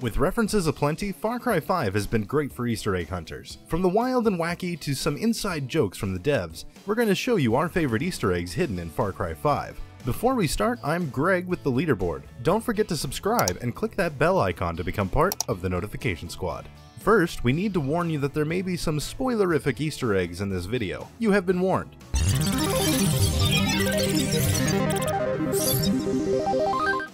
With references aplenty, Far Cry 5 has been great for Easter egg hunters. From the wild and wacky to some inside jokes from the devs, we're going to show you our favorite Easter eggs hidden in Far Cry 5. Before we start, I'm Greg with The Leaderboard. Don't forget to subscribe and click that bell icon to become part of the notification squad. First, we need to warn you that there may be some spoilerific Easter eggs in this video. You have been warned.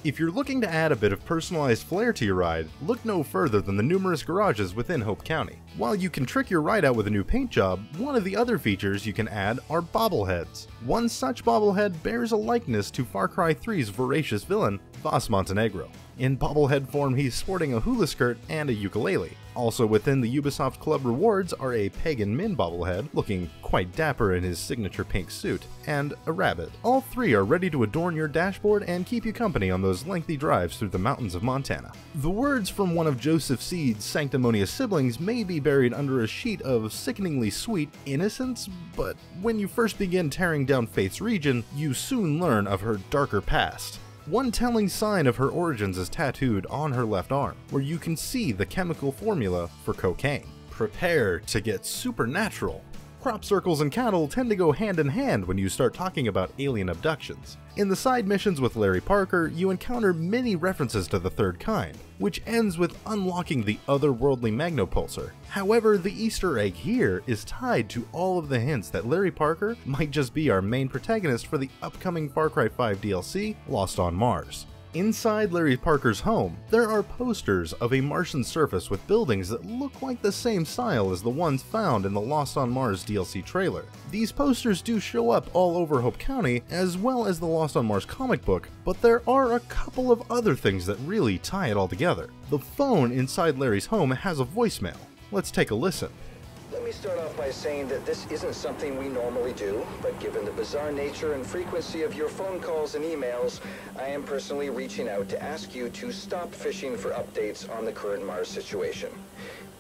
If you're looking to add a bit of personalized flair to your ride, look no further than the numerous garages within Hope County. While you can trick your ride out with a new paint job, one of the other features you can add are bobbleheads. One such bobblehead bears a likeness to Far Cry 3's voracious villain, Vas Montenegro. In bobblehead form, he's sporting a hula skirt and a ukulele. Also within the Ubisoft Club rewards are a Pagan Min bobblehead, looking quite dapper in his signature pink suit, and a rabbit. All three are ready to adorn your dashboard and keep you company on those lengthy drives through the mountains of Montana. The words from one of Joseph Seed's sanctimonious siblings may be buried under a sheet of sickeningly sweet innocence, but when you first begin tearing down Faith's region, you soon learn of her darker past. One telling sign of her origins is tattooed on her left arm, where you can see the chemical formula for cocaine. Prepare to get supernatural. Crop circles and cattle tend to go hand in hand when you start talking about alien abductions. In the side missions with Larry Parker, you encounter many references to the third kind, which ends with unlocking the otherworldly Magnopulsar. However, the Easter egg here is tied to all of the hints that Larry Parker might just be our main protagonist for the upcoming Far Cry 5 DLC, Lost on Mars. Inside Larry Parker's home, there are posters of a Martian surface with buildings that look like the same style as the ones found in the Lost on Mars DLC trailer. These posters do show up all over Hope County, as well as the Lost on Mars comic book, but there are a couple of other things that really tie it all together. The phone inside Larry's home has a voicemail. Let's take a listen. Let me start off by saying that this isn't something we normally do, but given the bizarre nature and frequency of your phone calls and emails, I am personally reaching out to ask you to stop fishing for updates on the current Mars situation.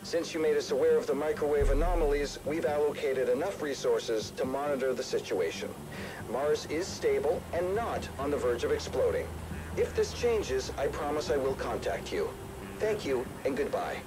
Since you made us aware of the microwave anomalies, we've allocated enough resources to monitor the situation. Mars is stable and not on the verge of exploding. If this changes, I promise I will contact you. Thank you and goodbye.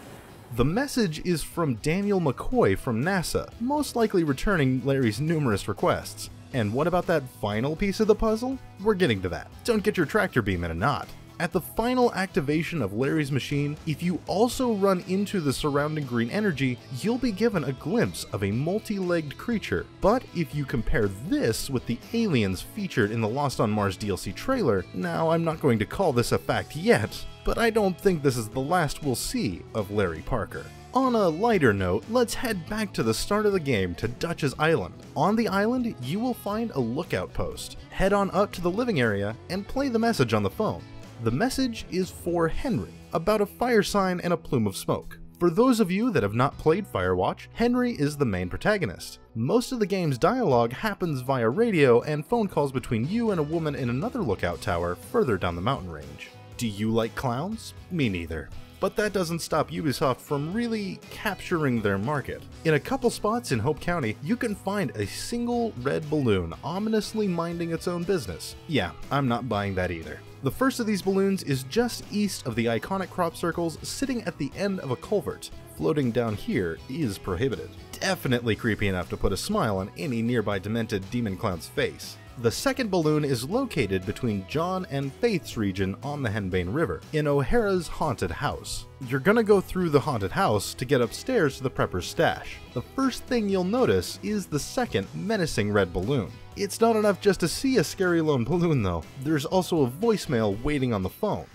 The message is from Daniel McCoy from NASA, most likely returning Larry's numerous requests. And what about that final piece of the puzzle? We're getting to that. Don't get your tractor beam in a knot. At the final activation of Larry's machine, if you also run into the surrounding green energy, you'll be given a glimpse of a multi-legged creature. But if you compare this with the aliens featured in the Lost on Mars DLC trailer, now I'm not going to call this a fact yet, but I don't think this is the last we'll see of Larry Parker. On a lighter note, let's head back to the start of the game to Dutch's Island. On the island, you will find a lookout post. Head on up to the living area and play the message on the phone. The message is for Henry, about a fire sign and a plume of smoke. For those of you that have not played Firewatch, Henry is the main protagonist. Most of the game's dialogue happens via radio and phone calls between you and a woman in another lookout tower further down the mountain range. Do you like clowns? Me neither. But that doesn't stop Ubisoft from really capturing their market. In a couple spots in Hope County, you can find a single red balloon ominously minding its own business. Yeah, I'm not buying that either. The first of these balloons is just east of the iconic crop circles, sitting at the end of a culvert. Floating down here is prohibited. Definitely creepy enough to put a smile on any nearby demented demon clown's face. The second balloon is located between John and Faith's region on the Henbane River, in O'Hara's haunted house. You're gonna go through the haunted house to get upstairs to the prepper's stash. The first thing you'll notice is the second menacing red balloon. It's not enough just to see a scary lone balloon though, there's also a voicemail waiting on the phone.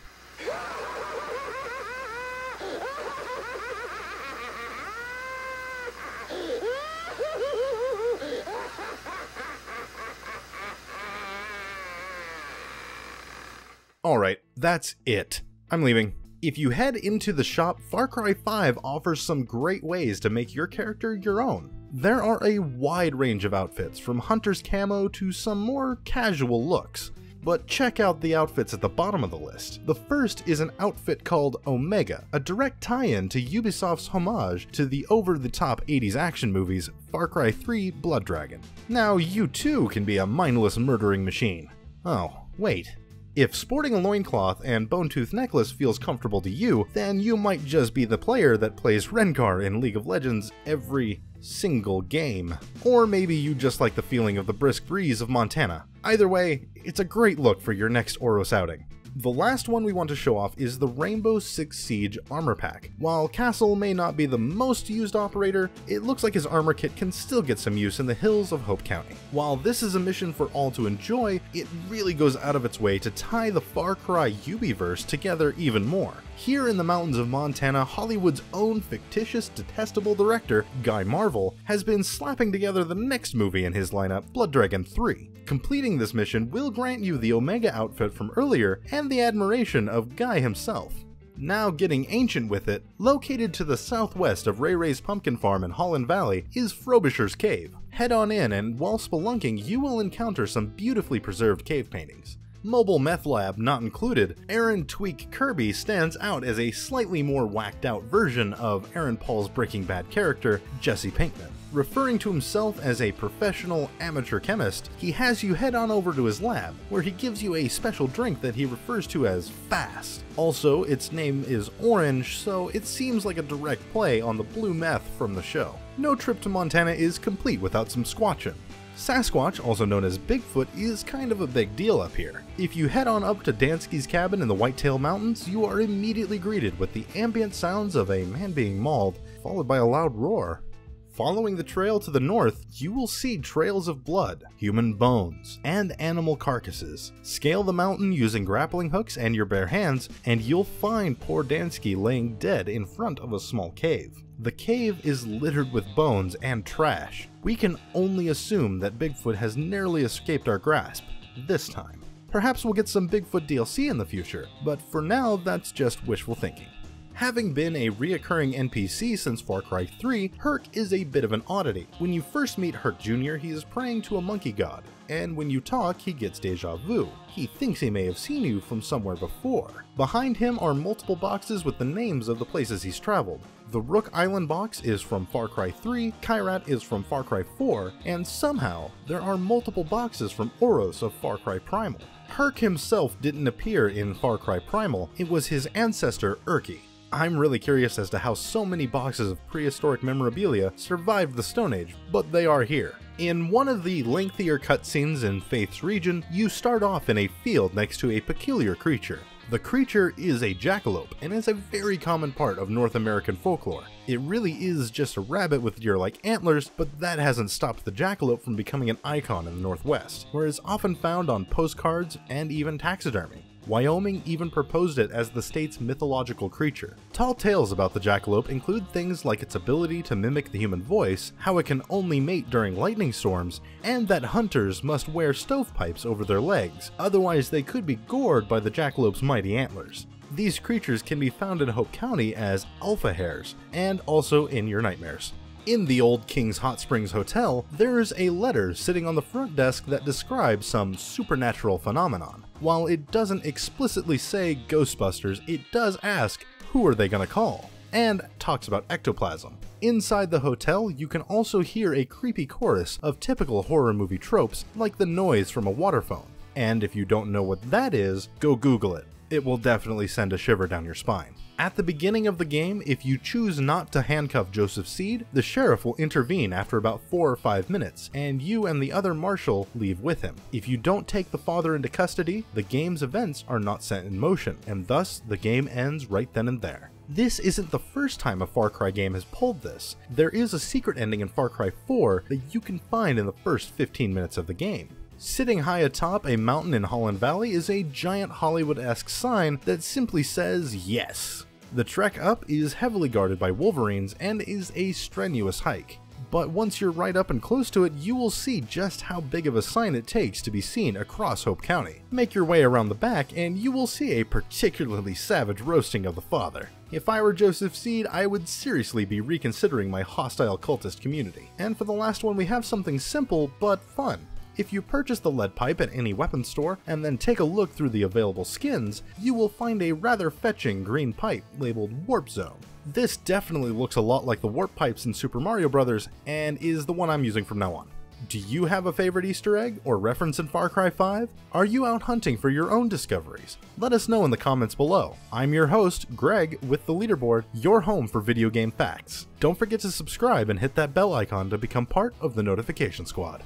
Alright, that's it. I'm leaving. If you head into the shop, Far Cry 5 offers some great ways to make your character your own. There are a wide range of outfits, from hunter's camo to some more casual looks. But check out the outfits at the bottom of the list. The first is an outfit called Omega, a direct tie-in to Ubisoft's homage to the over-the-top 80s action movies Far Cry 3 Blood Dragon. Now you too can be a mindless murdering machine. Oh, wait. If sporting a loincloth and bone-tooth necklace feels comfortable to you, then you might just be the player that plays Rengar in League of Legends every single game. Or maybe you just like the feeling of the brisk breeze of Montana. Either way, it's a great look for your next Oros outing. The last one we want to show off is the Rainbow Six Siege armor pack. While Castle may not be the most used operator, it looks like his armor kit can still get some use in the hills of Hope County. While this is a mission for all to enjoy, it really goes out of its way to tie the Far Cry Ubiverse together even more. Here in the mountains of Montana, Hollywood's own fictitious, detestable director, Guy Marvel, has been slapping together the next movie in his lineup, Blood Dragon 3. Completing this mission will grant you the Omega outfit from earlier and the admiration of Guy himself. Now getting ancient with it, located to the southwest of Ray Ray's pumpkin farm in Holland Valley is Frobisher's Cave. Head on in and while spelunking, you will encounter some beautifully preserved cave paintings. Mobile meth lab not included, Aaron Tweak Kirby stands out as a slightly more whacked out version of Aaron Paul's Breaking Bad character, Jesse Pinkman. Referring to himself as a professional amateur chemist, he has you head on over to his lab, where he gives you a special drink that he refers to as Fast. Also, its name is Orange, so it seems like a direct play on the blue meth from the show. No trip to Montana is complete without some squatchin'. Sasquatch, also known as Bigfoot, is kind of a big deal up here. If you head on up to Dansky's cabin in the Whitetail Mountains, you are immediately greeted with the ambient sounds of a man being mauled, followed by a loud roar. Following the trail to the north, you will see trails of blood, human bones, and animal carcasses. Scale the mountain using grappling hooks and your bare hands, and you'll find poor Dansky laying dead in front of a small cave. The cave is littered with bones and trash. We can only assume that Bigfoot has narrowly escaped our grasp this time. Perhaps we'll get some Bigfoot DLC in the future, but for now, that's just wishful thinking. Having been a reoccurring NPC since Far Cry 3, Hurk is a bit of an oddity. When you first meet Hurk Jr., he is praying to a monkey god, and when you talk, he gets deja vu. He thinks he may have seen you from somewhere before. Behind him are multiple boxes with the names of the places he's traveled. The Rook Island box is from Far Cry 3, Kyrat is from Far Cry 4, and somehow there are multiple boxes from Oros of Far Cry Primal. Hurk himself didn't appear in Far Cry Primal, it was his ancestor Urki. I'm really curious as to how so many boxes of prehistoric memorabilia survived the Stone Age, but they are here. In one of the lengthier cutscenes in Faith's region, you start off in a field next to a peculiar creature. The creature is a jackalope and is a very common part of North American folklore. It really is just a rabbit with deer-like antlers, but that hasn't stopped the jackalope from becoming an icon in the Northwest, where it's often found on postcards and even taxidermy. Wyoming even proposed it as the state's mythological creature. Tall tales about the jackalope include things like its ability to mimic the human voice, how it can only mate during lightning storms, and that hunters must wear stovepipes over their legs, otherwise they could be gored by the jackalope's mighty antlers. These creatures can be found in Hope County as alpha hares, and also in your nightmares. In the old King's Hot Springs Hotel, there is a letter sitting on the front desk that describes some supernatural phenomenon. While it doesn't explicitly say Ghostbusters, it does ask, who are they gonna call? And talks about ectoplasm. Inside the hotel, you can also hear a creepy chorus of typical horror movie tropes, like the noise from a water phone. And if you don't know what that is, go Google it. It will definitely send a shiver down your spine. At the beginning of the game, if you choose not to handcuff Joseph Seed, the sheriff will intervene after about 4 or 5 minutes, and you and the other marshal leave with him. If you don't take the father into custody, the game's events are not set in motion, and thus the game ends right then and there. This isn't the first time a Far Cry game has pulled this. There is a secret ending in Far Cry 4 that you can find in the first 15 minutes of the game. Sitting high atop a mountain in Holland Valley is a giant Hollywood-esque sign that simply says yes. The trek up is heavily guarded by wolverines and is a strenuous hike, but once you're right up and close to it, you will see just how big of a sign it takes to be seen across Hope County. Make your way around the back and you will see a particularly savage roasting of the father. If I were Joseph Seed, I would seriously be reconsidering my hostile cultist community. And for the last one, we have something simple but fun. If you purchase the lead pipe at any weapons store and then take a look through the available skins, you will find a rather fetching green pipe labeled Warp Zone. This definitely looks a lot like the warp pipes in Super Mario Bros. And is the one I'm using from now on. Do you have a favorite Easter egg or reference in Far Cry 5? Are you out hunting for your own discoveries? Let us know in the comments below. I'm your host, Greg, with The Leaderboard, your home for video game facts. Don't forget to subscribe and hit that bell icon to become part of the notification squad.